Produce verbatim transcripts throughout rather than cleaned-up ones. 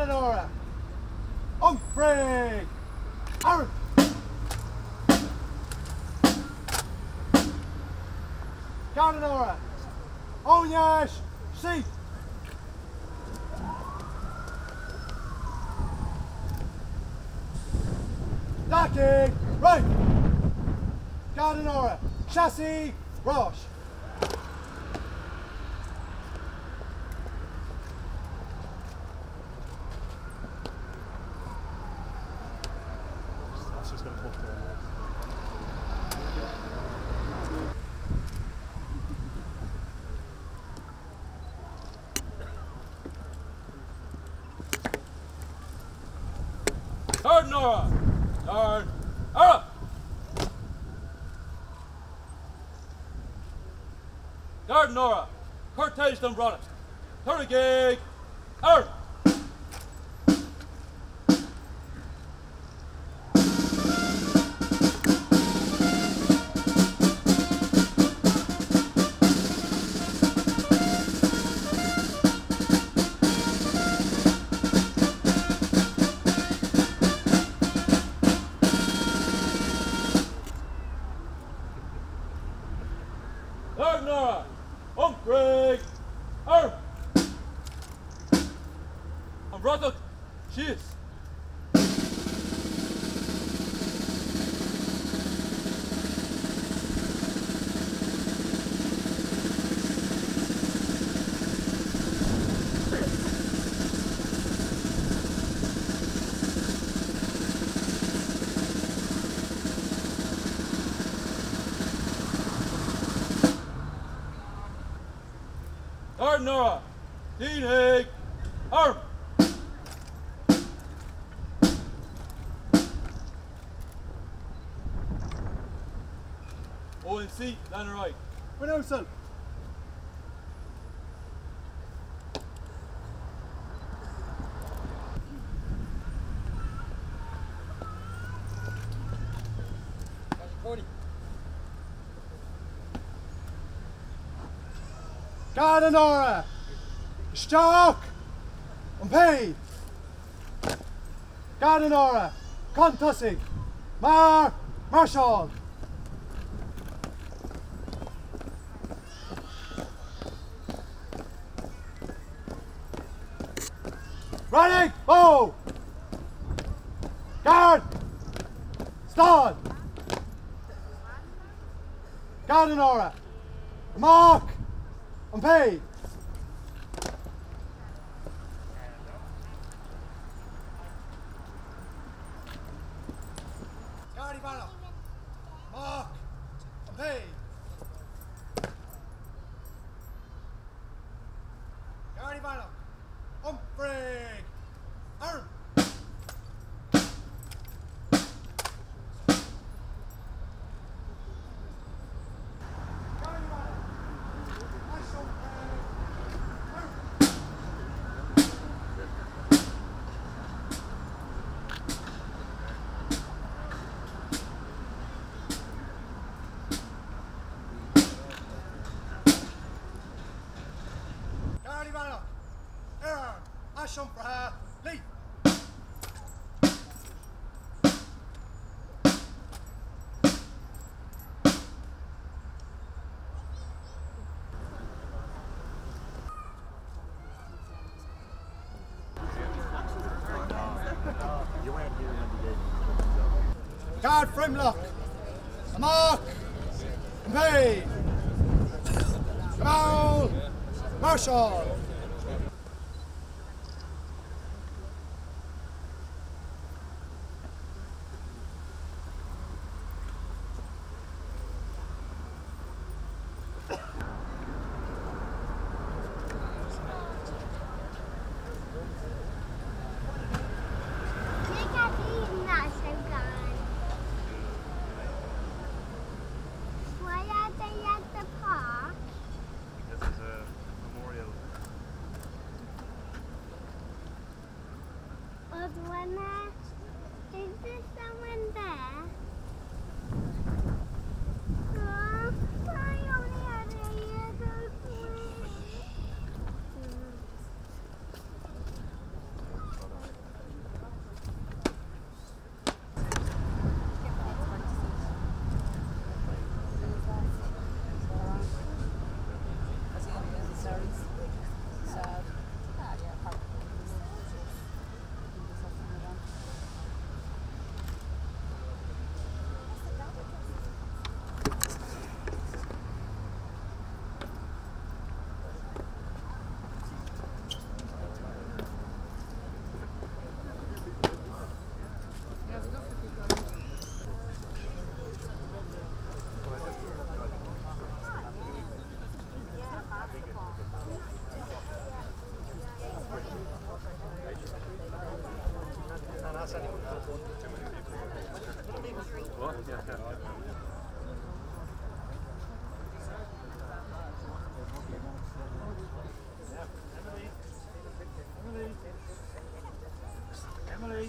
it, Nora. Oh, Frank! Aaron! Got it, Nora. Oh, yes! See! Knocking! Right! Got it, Nora. Chassis! Roche! Turn, Nora! Turn! Nora! Turn, Nora! Cortez done brought it. Turn again! Turn! Nora, on break, er, on brother, cheers. Turn, Nora! Dean Haig! Arm! All in seat, down the right. Renault, son! forty. Got it, Nora! Stock! On pay! Got it, Nora! Contusig! Mar! Marshall! Running! Oh! Guard! Stall! Got it, Nora! Mark! On pay! Mark! On pay! On break! Arm! Ashon Praha, lead! Guard Frimlock! Mark! May! Foul! Marshall! Is there someone there? Oh, I only had a year ago, please. Well, yeah, yeah. Emily, Emily, Emily.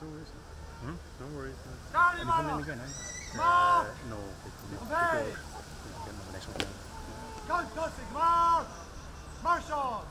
No worries. Hmm? No worries. Uh, you come in again, eh? Uh, no, it's not. It's the next one. Count Dustig, Mark! Marshall!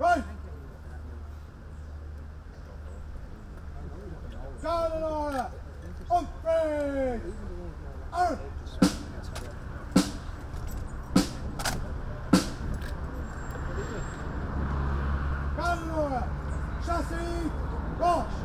Right! Down and over! Humphrey! Arf! Down and over! Chassis! Roche!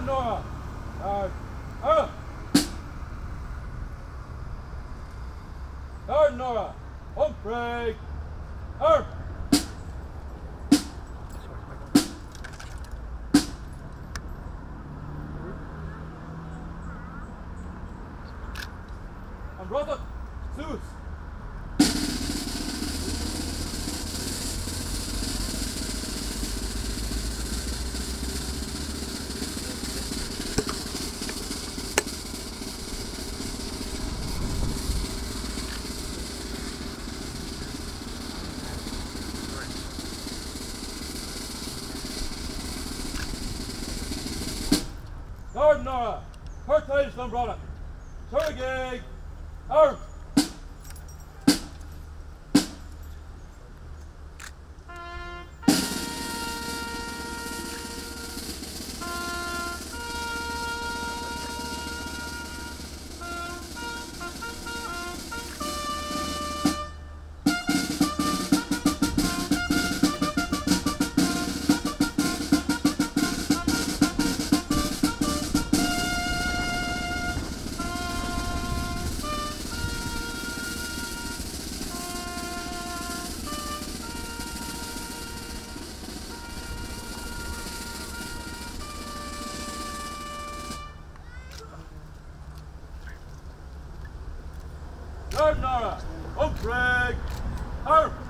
Noah. Uh, uh. Hard, Noah. Home break. Hard. And brother, Zeus. Third, Nora. First place, Lombrada. Third gig. Arm. Nora, oh Greg, oh.